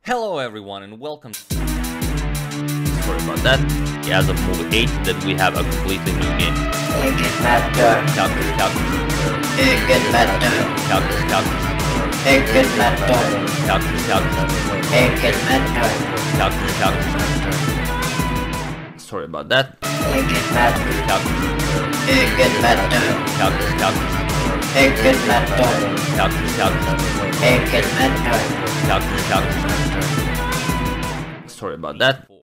Hello everyone and welcome. Sorry about that. As of Move 8, that we have a completely new game. It gets better. It gets better. It gets better. It gets better. Sorry about that. It gets better. It gets better. It can matter. It can matter. Sorry about that.